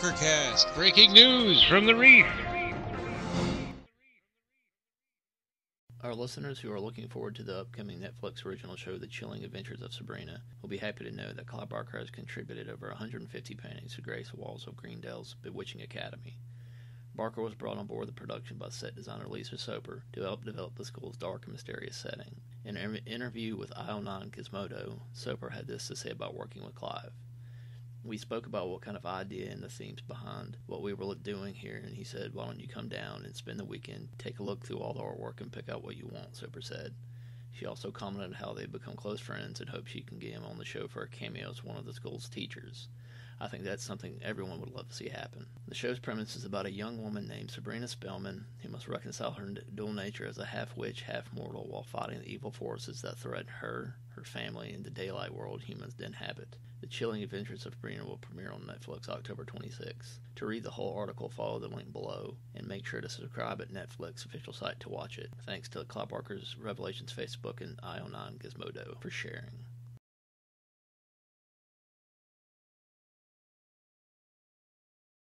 Barker Cast, breaking news from the Reef. Our listeners who are looking forward to the upcoming Netflix original show, The Chilling Adventures of Sabrina, will be happy to know that Clive Barker has contributed over 150 paintings to grace the walls of Greendale's Bewitching Academy. Barker was brought on board the production by set designer Lisa Soper to help develop the school's dark and mysterious setting. In an interview with io9.Gizmodo, Soper had this to say about working with Clive. We spoke about what kind of idea and the themes behind what we were doing here, and he said, "Why don't you come down and spend the weekend, take a look through all the artwork and pick out what you want," Soper said. She also commented how they've become close friends and hopes she can get him on the show for a cameo as one of the school's teachers. I think that's something everyone would love to see happen. The show's premise is about a young woman named Sabrina Spellman who must reconcile her dual nature as a half-witch, half-mortal while fighting the evil forces that threaten her, her family, and the daylight world humans inhabit. The Chilling Adventures of Sabrina will premiere on Netflix October 26th. To read the whole article, follow the link below, and make sure to subscribe at Netflix official site to watch it. Thanks to Clive Barker's Revelations Facebook and io9.Gizmodo for sharing.